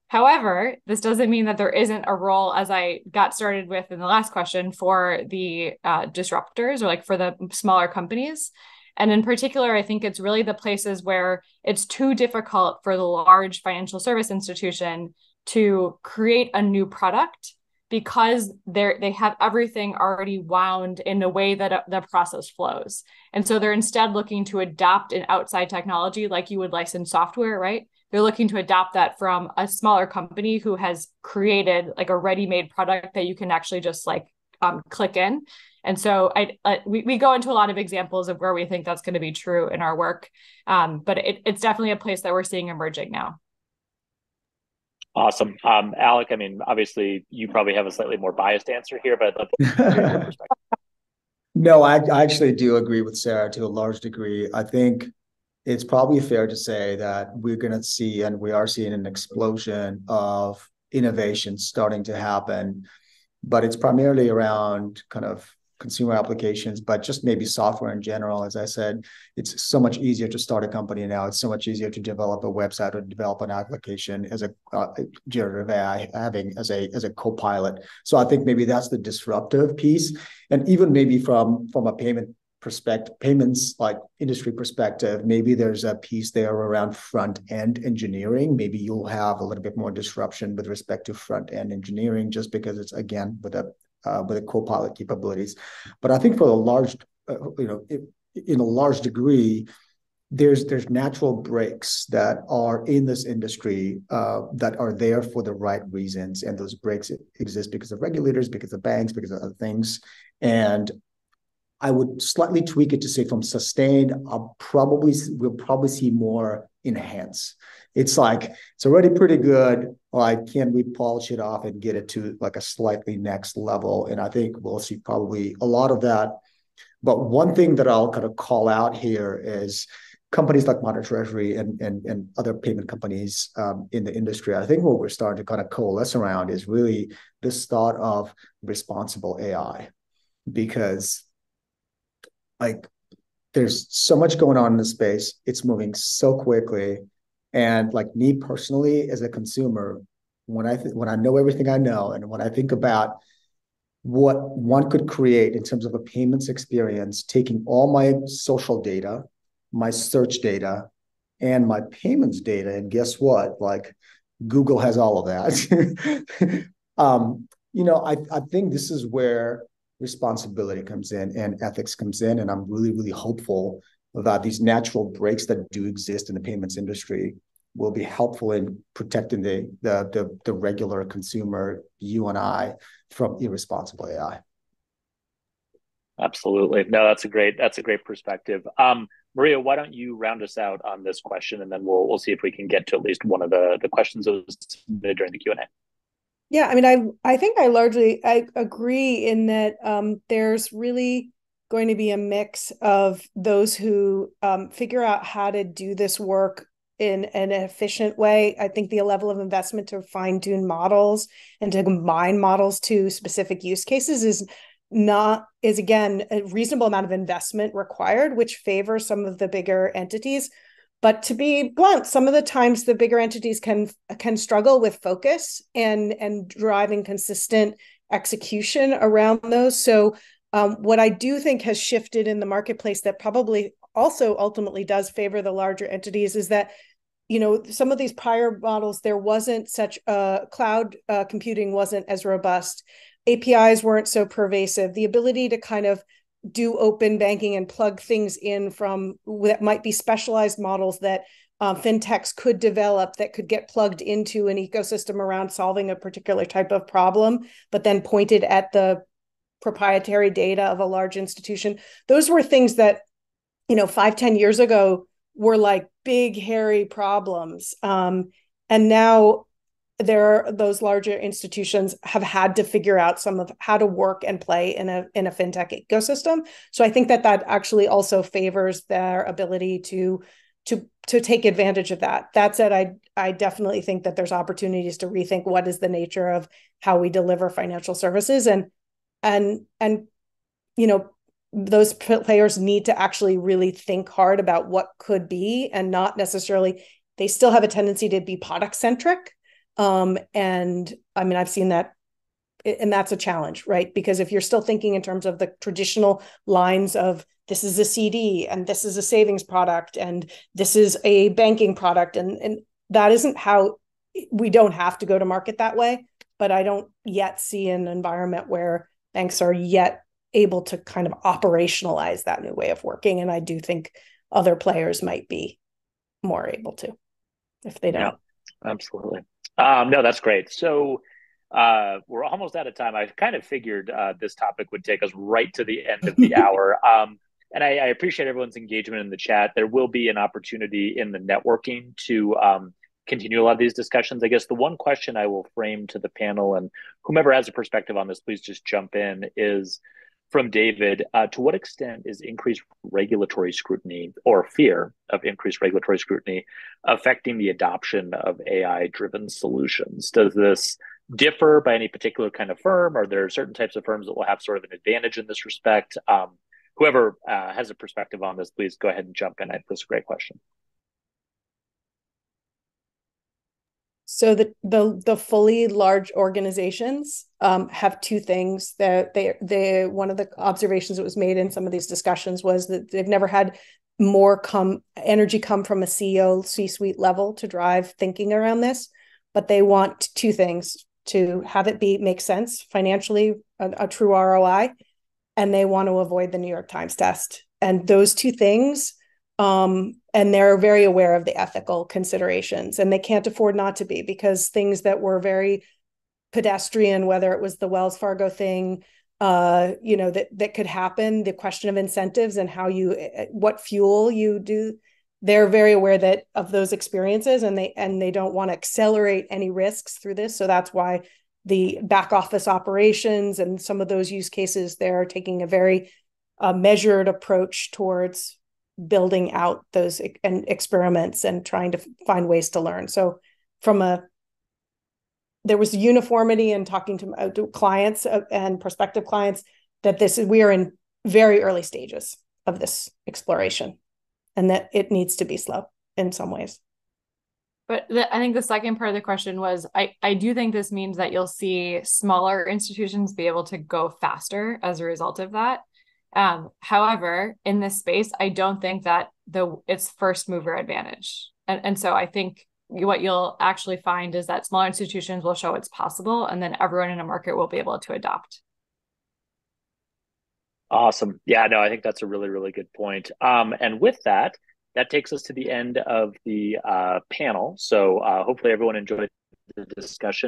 However, this doesn't mean that there isn't a role, as I got started with in the last question, for the uh, disruptors, or like for the smaller companies. And in particular, I think it's really the places where it's too difficult for the large financial service institution to create a new product because they're, they have everything already wound in a way that the process flows. And so they're instead looking to adopt an outside technology, like you would license software, right? They're looking to adopt that from a smaller company who has created like a ready-made product that you can actually just like um, click in. And so I, uh, we, we go into a lot of examples of where we think that's going to be true in our work. Um, but it, it's definitely a place that we're seeing emerging now. Awesome. Um, Alec, I mean, obviously, you probably have a slightly more biased answer here, but I'd love to hear your perspective. No, I, I actually do agree with Sarah to a large degree. I think it's probably fair to say that we're going to see, and we are seeing, an explosion of innovation starting to happen, but it's primarily around kind of consumer applications, but just maybe software in general. As I said, it's so much easier to start a company now. It's so much easier to develop a website or develop an application as a uh, generative A I having as a as a co-pilot. So I think maybe that's the disruptive piece, and even maybe from from a payment perspective, payments like industry perspective, maybe there's a piece there around front end engineering. Maybe you'll have a little bit more disruption with respect to front end engineering, just because it's again with a Uh, with the co-pilot capabilities. But I think for a large, uh, you know, it, in a large degree, there's there's natural breaks that are in this industry uh, that are there for the right reasons. And those breaks exist because of regulators, because of banks, because of other things. And I would slightly tweak it to say from sustained, I'll probably, we'll probably see more enhance. It's like, it's already pretty good. Like, can we polish it off and get it to like a slightly next level? And I think we'll see probably a lot of that. But one thing that I'll kind of call out here is companies like Modern Treasury and, and, and other payment companies um, in the industry. I think what we're starting to kind of coalesce around is really this thought of responsible A I, because like there's so much going on in the space. It's moving so quickly. And like me personally, as a consumer, when I th- when I know everything I know, and when I think about what one could create in terms of a payments experience, taking all my social data, my search data, and my payments data, and guess what? Like Google has all of that. um, you know, I, I think this is where responsibility comes in and ethics comes in, and I'm really, really hopeful that these natural breaks that do exist in the payments industry will be helpful in protecting the, the the the regular consumer, you and I, from irresponsible A I. Absolutely. No, that's a great that's a great perspective. Um, Maria, why don't you round us out on this question, and then we'll we'll see if we can get to at least one of the the questions that was submitted during the Q and A. Yeah, I mean, I I think I largely I agree in that um, there's really going to be a mix of those who um, figure out how to do this work in, in an efficient way. I think the level of investment to fine-tune models and to combine models to specific use cases is not is again a reasonable amount of investment required, which favors some of the bigger entities. But to be blunt, some of the times the bigger entities can can struggle with focus and and driving consistent execution around those. So Um, what I do think has shifted in the marketplace that probably also ultimately does favor the larger entities is that, you know, some of these prior models, there wasn't such uh, cloud uh, computing wasn't as robust. A P Is weren't so pervasive. The ability to kind of do open banking and plug things in from that might be specialized models that uh, fintechs could develop that could get plugged into an ecosystem around solving a particular type of problem, but then pointed at the proprietary data of a large institution. Those were things that, you know, five, ten years ago were like big, hairy problems. Um, and now there are those larger institutions have had to figure out some of how to work and play in a in a fintech ecosystem. So I think that that actually also favors their ability to to to take advantage of that. That said, I I definitely think that there's opportunities to rethink what is the nature of how we deliver financial services. And And, and you know, those players need to actually really think hard about what could be, and not necessarily, they still have a tendency to be product centric. Um, and I mean, I've seen that, and that's a challenge, right? Because if you're still thinking in terms of the traditional lines of this is a C D and this is a savings product and this is a banking product, and, and that isn't how, we don't have to go to market that way. but I don't yet see an environment where banks are yet able to kind of operationalize that new way of working. And I do think other players might be more able to if they don't. Yeah, absolutely. Um, no, that's great. So uh, we're almost out of time. I kind of figured uh, this topic would take us right to the end of the hour. Um, and I, I appreciate everyone's engagement in the chat. There will be an opportunity in the networking to um, continue a lot of these discussions. I guess the one question I will frame to the panel, and whomever has a perspective on this, please just jump in, is from David, uh, to what extent is increased regulatory scrutiny or fear of increased regulatory scrutiny affecting the adoption of A I-driven solutions? Does this differ by any particular kind of firm? Are there certain types of firms that will have sort of an advantage in this respect? Um, whoever uh, has a perspective on this, please go ahead and jump in. I think this is a great question. So the the the fully large organizations um, have two things that they they one of the observations that was made in some of these discussions was that they've never had more come energy come from a C E O C-suite level to drive thinking around this, but they want two things: to have it be make sense financially, a, a true R O I, and they want to avoid the New York Times test. And those two things. Um, and they're very aware of the ethical considerations, and they can't afford not to be, because things that were very pedestrian, whether it was the Wells Fargo thing, uh, you know, that, that could happen, the question of incentives and how you, what fuel you do, they're very aware that of those experiences, and they, and they don't want to accelerate any risks through this. So that's why the back office operations and some of those use cases, they're taking a very uh, measured approach towards building out those and experiments and trying to find ways to learn. So from a, there was uniformity in talking to clients and prospective clients that this is, we are in very early stages of this exploration and that it needs to be slow in some ways. But the, I think the second part of the question was, I, I do think this means that you'll see smaller institutions be able to go faster as a result of that. Um, however, in this space, I don't think that the it's first mover advantage. And, and so I think what you'll actually find is that smaller institutions will show it's possible, and then everyone in a market will be able to adopt. Awesome. Yeah, no, I think that's a really, really good point. Um, and with that, that takes us to the end of the uh, panel. So uh, hopefully everyone enjoyed the discussion.